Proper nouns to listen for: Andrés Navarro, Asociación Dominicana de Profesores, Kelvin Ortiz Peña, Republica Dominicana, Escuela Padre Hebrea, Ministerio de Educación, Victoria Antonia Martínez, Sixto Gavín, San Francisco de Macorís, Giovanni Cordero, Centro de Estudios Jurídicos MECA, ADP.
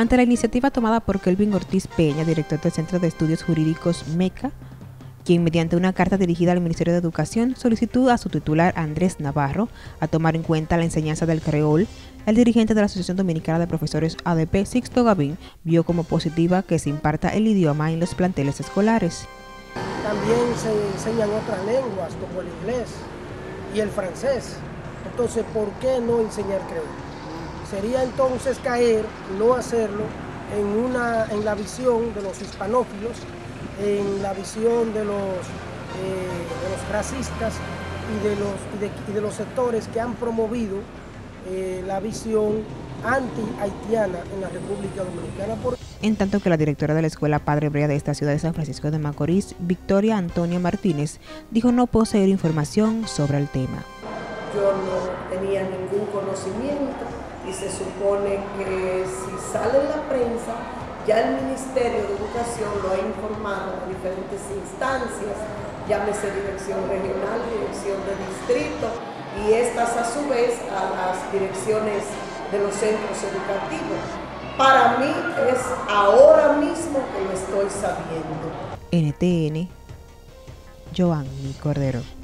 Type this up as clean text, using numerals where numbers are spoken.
Ante la iniciativa tomada por Kelvin Ortiz Peña, director del Centro de Estudios Jurídicos MECA, quien mediante una carta dirigida al Ministerio de Educación solicitó a su titular Andrés Navarro a tomar en cuenta la enseñanza del creol, el dirigente de la Asociación Dominicana de Profesores ADP, Sixto Gavín, vio como positiva que se imparta el idioma en los planteles escolares. También se enseñan otras lenguas como el inglés y el francés, entonces ¿por qué no enseñar creol? Sería entonces caer, no hacerlo, en la visión de los hispanófilos, en la visión de los racistas y de los sectores que han promovido la visión anti-haitiana en la República Dominicana. En tanto que la directora de la Escuela Padre Hebrea de esta ciudad de San Francisco de Macorís, Victoria Antonia Martínez, dijo no poseer información sobre el tema. Yo no tenía ningún conocimiento. Y se supone que si sale en la prensa, ya el Ministerio de Educación lo ha informado a diferentes instancias, llámese dirección regional, dirección de distrito, y estas a su vez a las direcciones de los centros educativos. Para mí es ahora mismo que lo estoy sabiendo. NTN, Giovanni Cordero.